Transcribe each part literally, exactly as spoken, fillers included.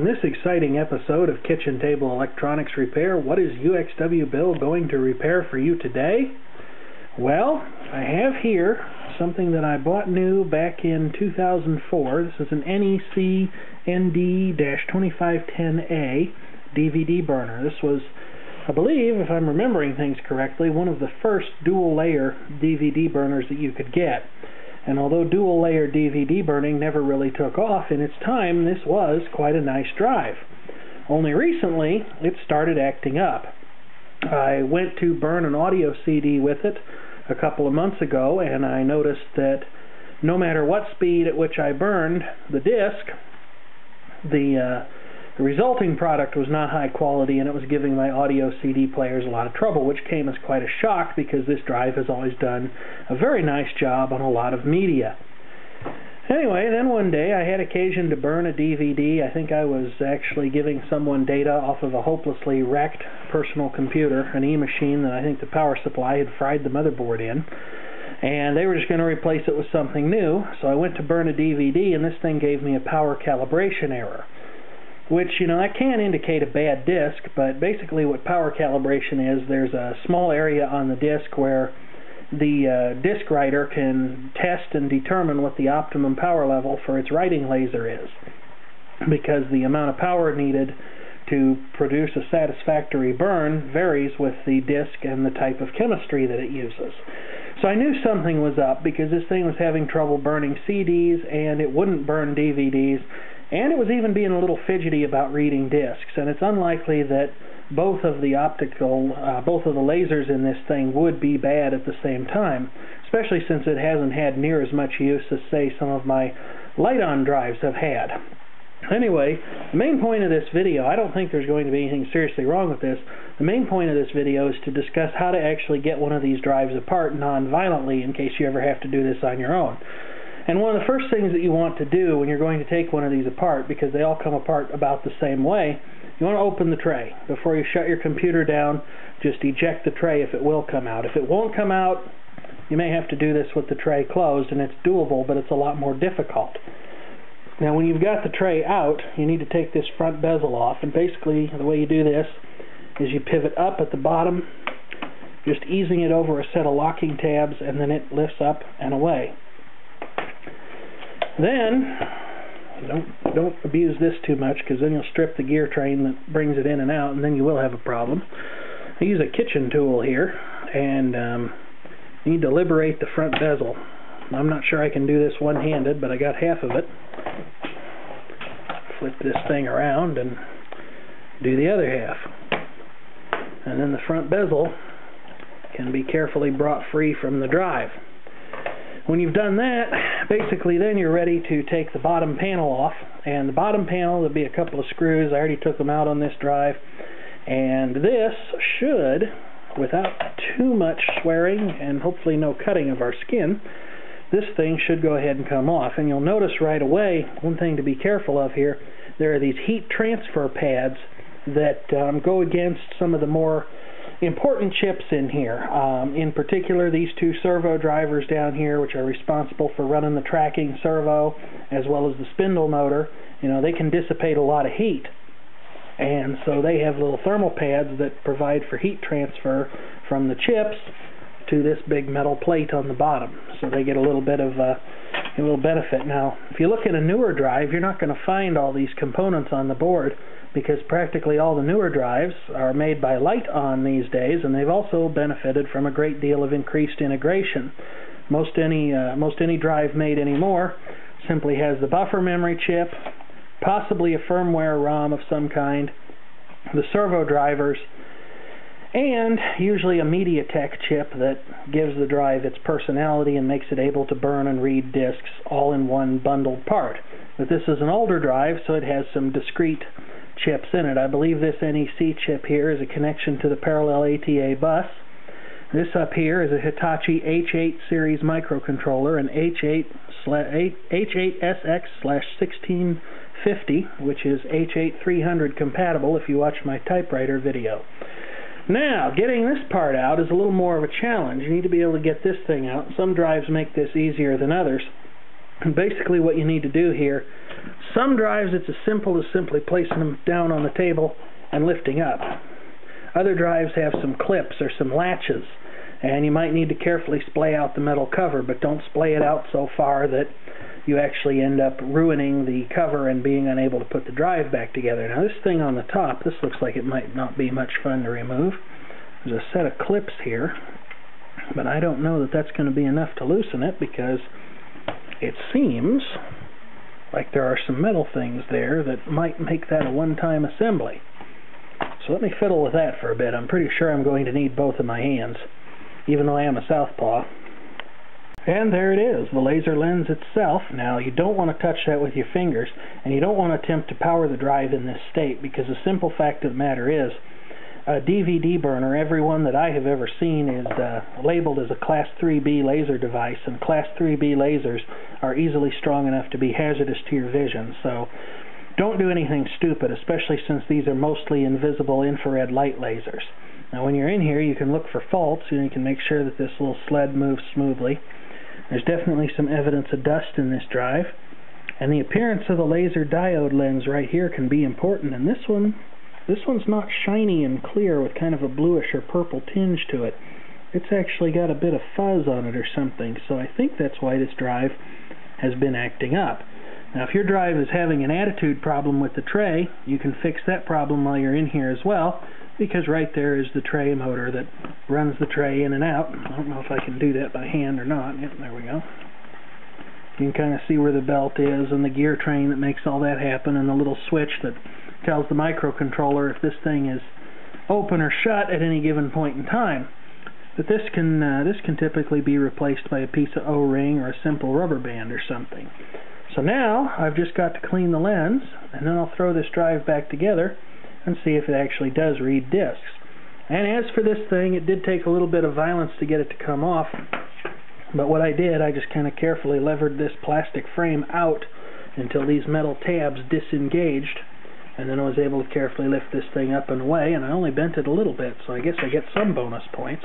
On this exciting episode of Kitchen Table Electronics Repair, what is U X W Bill going to repair for you today? Well, I have here something that I bought new back in two thousand four. This is an N E C N D twenty-five ten A D V D burner. This was, I believe, if I'm remembering things correctly, one of the first dual-layer D V D burners that you could get. And although dual-layer D V D burning never really took off in its time, this was quite a nice drive. Only recently, it started acting up. I went to burn an audio C D with it a couple of months ago, and I noticed that no matter what speed at which I burned the disc, the, uh, the resulting product was not high quality, and it was giving my audio C D players a lot of trouble, which came as quite a shock because this drive has always done a very nice job on a lot of media. Anyway, then one day I had occasion to burn a D V D. I think I was actually giving someone data off of a hopelessly wrecked personal computer, an e-machine that I think the power supply had fried the motherboard in, and they were just going to replace it with something new. So I went to burn a D V D, and this thing gave me a power calibration error, which, you know, that can indicate a bad disk, but basically what power calibration is, there's a small area on the disk where the uh, disk writer can test and determine what the optimum power level for its writing laser is, because the amount of power needed to produce a satisfactory burn varies with the disk and the type of chemistry that it uses. So I knew something was up because this thing was having trouble burning C Ds, and it wouldn't burn D V Ds, and it was even being a little fidgety about reading discs, and it's unlikely that both of the optical, uh, both of the lasers in this thing would be bad at the same time, especially since it hasn't had near as much use as, say, some of my Lite-On drives have had. Anyway, the main point of this video, I don't think there's going to be anything seriously wrong with this. The main point of this video is to discuss how to actually get one of these drives apart non-violently in case you ever have to do this on your own. And one of the first things that you want to do when you're going to take one of these apart, because they all come apart about the same way, you want to open the tray. Before you shut your computer down, just eject the tray if it will come out. If it won't come out, you may have to do this with the tray closed, and it's doable, but it's a lot more difficult. Now, when you've got the tray out, you need to take this front bezel off, and basically the way you do this is you pivot up at the bottom, just easing it over a set of locking tabs, and then it lifts up and away. Then, don't, don't abuse this too much, because then you'll strip the gear train that brings it in and out, and then you will have a problem. I use a kitchen tool here, and um, you need to liberate the front bezel. I'm not sure I can do this one-handed, but I got half of it. Flip this thing around and do the other half. And then the front bezel can be carefully brought free from the drive. When you've done that, basically then you're ready to take the bottom panel off, and the bottom panel, there'll be a couple of screws. I already took them out on this drive, and this should, without too much swearing and hopefully no cutting of our skin, this thing should go ahead and come off. And you'll notice right away, one thing to be careful of here, there are these heat transfer pads that um, go against some of the more important chips in here. Um, in particular, these two servo drivers down here, which are responsible for running the tracking servo as well as the spindle motor, you know, they can dissipate a lot of heat. And so they have little thermal pads that provide for heat transfer from the chips to this big metal plate on the bottom. So they get a little bit of uh, a little benefit. Now, if you look at a newer drive, you're not going to find all these components on the board, because practically all the newer drives are made by Lite-On these days, and they've also benefited from a great deal of increased integration. Most any, uh, most any drive made anymore simply has the buffer memory chip, possibly a firmware ROM of some kind, the servo drivers, and usually a MediaTek chip that gives the drive its personality and makes it able to burn and read disks all in one bundled part. But this is an older drive, so it has some discrete chips in it. I believe this N E C chip here is a connection to the parallel A T A bus. This up here is a Hitachi H eight series microcontroller, an H eight S X sixteen fifty, which is H eight three hundred compatible if you watch my typewriter video. Now, getting this part out is a little more of a challenge. You need to be able to get this thing out. Some drives make this easier than others. And basically what you need to do here, some drives it's as simple as simply placing them down on the table and lifting up. Other drives have some clips or some latches, and you might need to carefully splay out the metal cover, but don't splay it out so far that you actually end up ruining the cover and being unable to put the drive back together. Now this thing on the top, this looks like it might not be much fun to remove. There's a set of clips here, but I don't know that that's going to be enough to loosen it, because it seems like there are some metal things there that might make that a one-time assembly. So let me fiddle with that for a bit. I'm pretty sure I'm going to need both of my hands, even though I am a southpaw. And there it is, the laser lens itself. Now, you don't want to touch that with your fingers, and you don't want to attempt to power the drive in this state, because the simple fact of the matter is, a D V D burner, every one that I have ever seen, is uh, labeled as a Class three B laser device, and Class three B lasers are easily strong enough to be hazardous to your vision. So don't do anything stupid, especially since these are mostly invisible infrared light lasers. Now when you're in here, you can look for faults, and you can make sure that this little sled moves smoothly. There's definitely some evidence of dust in this drive, and the appearance of the laser diode lens right here can be important. And this one, this one's not shiny and clear with kind of a bluish or purple tinge to it. It's actually got a bit of fuzz on it or something, so I think that's why this drive has been acting up. Now if your drive is having an attitude problem with the tray, you can fix that problem while you're in here as well, because right there is the tray motor that runs the tray in and out. I don't know if I can do that by hand or not. Yep, there we go. You can kind of see where the belt is, and the gear train that makes all that happen, and the little switch that tells the microcontroller if this thing is open or shut at any given point in time. But this can, uh, this can typically be replaced by a piece of O-ring or a simple rubber band or something. So now I've just got to clean the lens, and then I'll throw this drive back together and see if it actually does read discs. And as for this thing, it did take a little bit of violence to get it to come off, but what I did, I just kind of carefully levered this plastic frame out until these metal tabs disengaged, and then I was able to carefully lift this thing up and away, and I only bent it a little bit, so I guess I get some bonus points.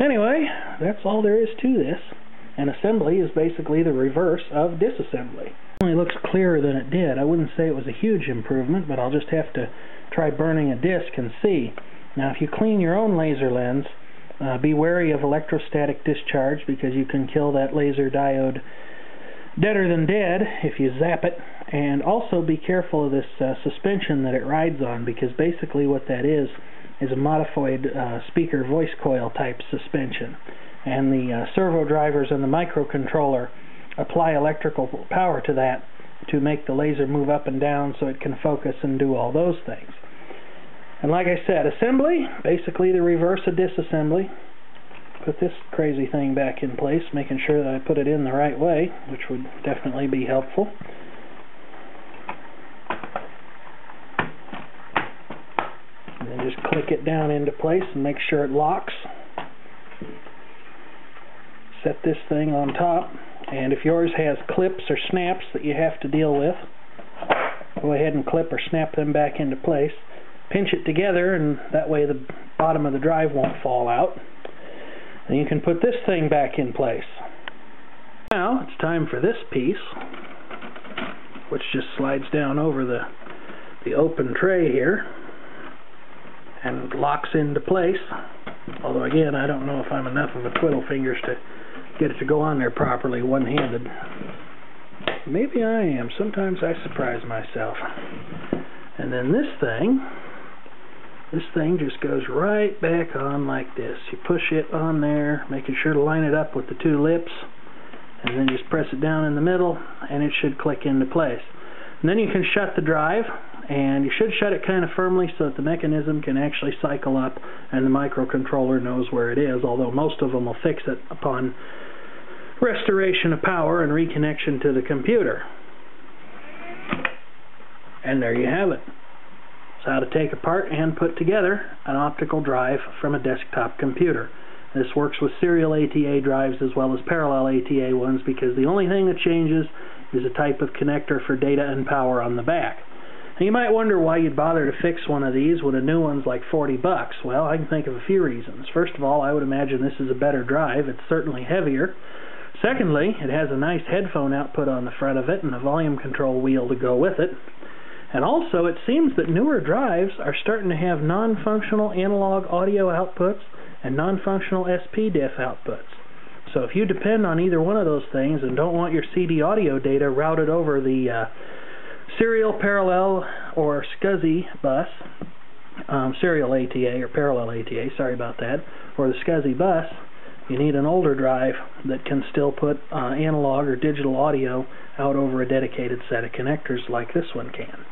Anyway, that's all there is to this, and assembly is basically the reverse of disassembly. It only looks clearer than it did. I wouldn't say it was a huge improvement, but I'll just have to try burning a disc and see. Now if you clean your own laser lens, uh, be wary of electrostatic discharge, because you can kill that laser diode deader than dead if you zap it, and also be careful of this uh, suspension that it rides on, because basically what that is is a modified uh, speaker voice coil type suspension, and the uh, servo drivers and the microcontroller apply electrical power to that to make the laser move up and down so it can focus and do all those things. And like I said, assembly, basically the reverse of disassembly. Put this crazy thing back in place, making sure that I put it in the right way, which would definitely be helpful. And then just click it down into place and make sure it locks. Set this thing on top, and if yours has clips or snaps that you have to deal with, go ahead and clip or snap them back into place. Pinch it together, and that way the bottom of the drive won't fall out. And you can put this thing back in place. Now it's time for this piece, which just slides down over the, the open tray here and locks into place. Although again, I don't know if I'm enough of a twiddle fingers to get it to go on there properly one-handed. Maybe I am. Sometimes I surprise myself. And then this thing This thing just goes right back on like this. You push it on there, making sure to line it up with the two lips, and then just press it down in the middle, and it should click into place. And then you can shut the drive, and you should shut it kind of firmly so that the mechanism can actually cycle up and the microcontroller knows where it is, although most of them will fix it upon restoration of power and reconnection to the computer. And there you have it. How to take apart and put together an optical drive from a desktop computer. This works with serial A T A drives as well as parallel A T A ones, because the only thing that changes is a type of connector for data and power on the back. Now you might wonder why you'd bother to fix one of these when a new one's like forty bucks. Well, I can think of a few reasons. First of all, I would imagine this is a better drive. It's certainly heavier. Secondly, it has a nice headphone output on the front of it and a volume control wheel to go with it. And also, it seems that newer drives are starting to have non-functional analog audio outputs and non-functional S P D I F outputs. So if you depend on either one of those things and don't want your C D audio data routed over the uh, serial, parallel, or SCSI bus, um, serial A T A or parallel A T A, sorry about that, or the SCSI bus, you need an older drive that can still put uh, analog or digital audio out over a dedicated set of connectors like this one can.